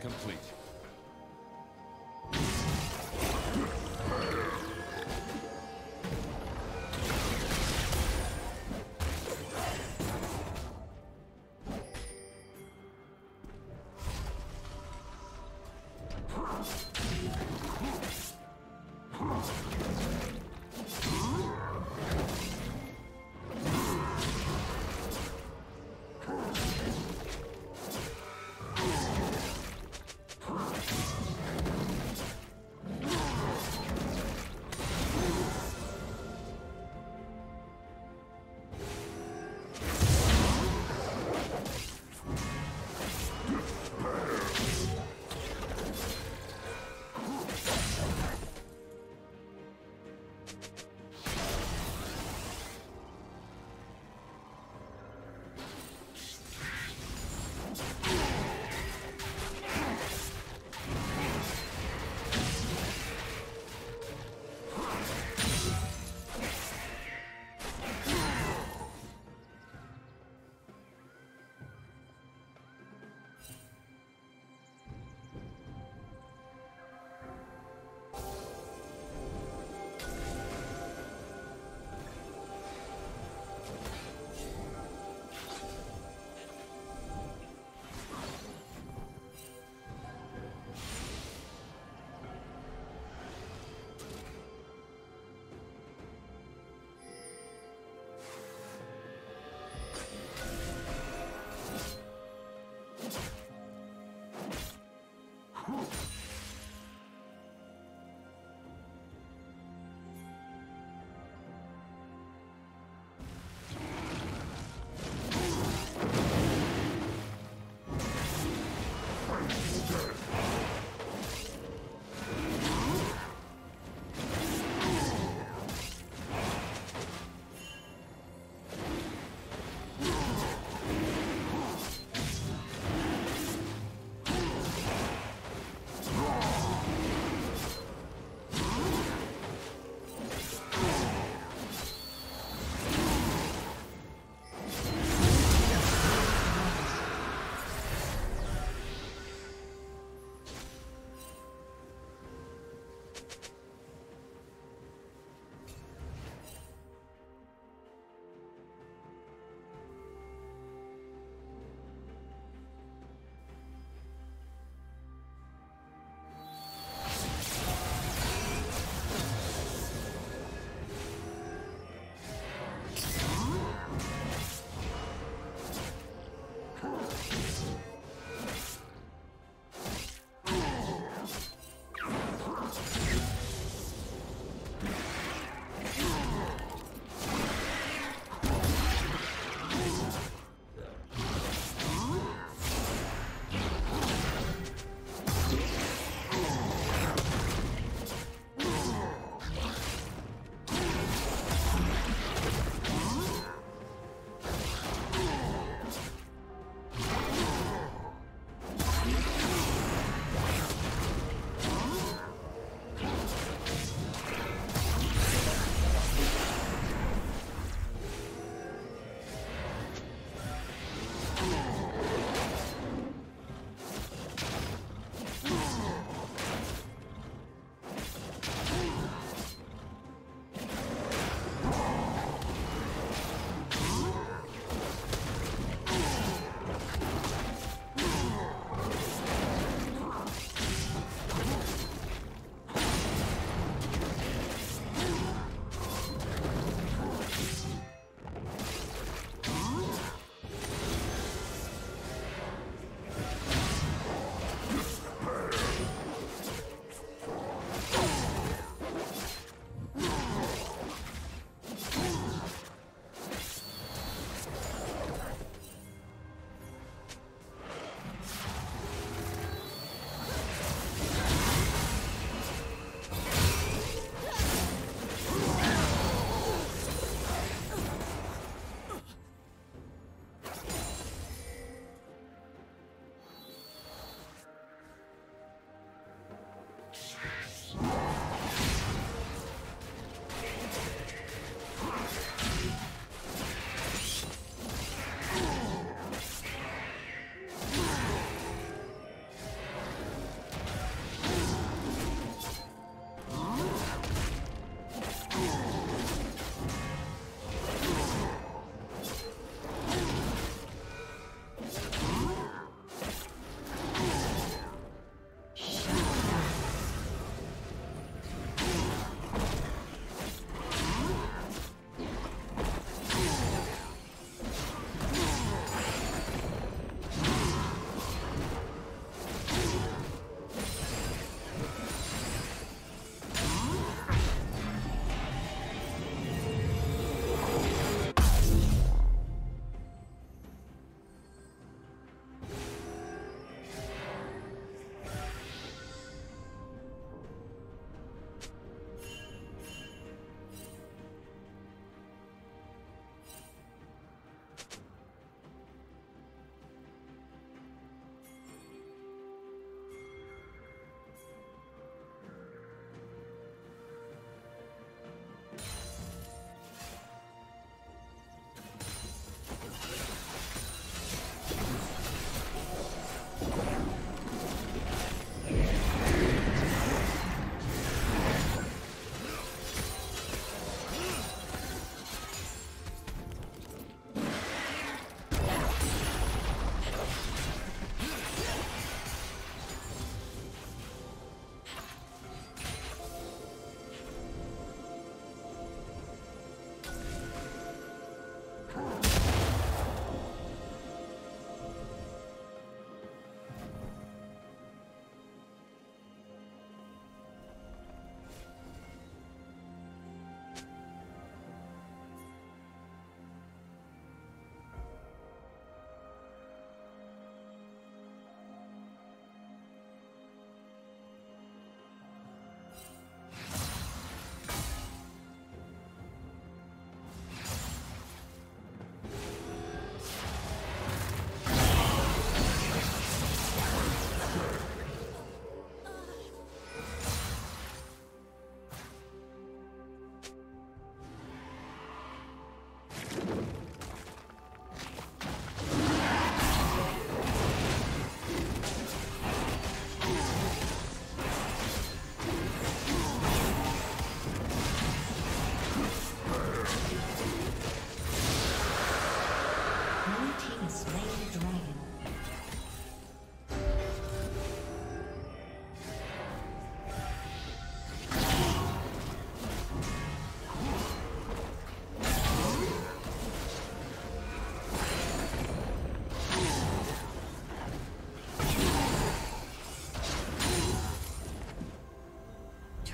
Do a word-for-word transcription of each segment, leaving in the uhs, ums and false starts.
Complete.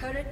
Turret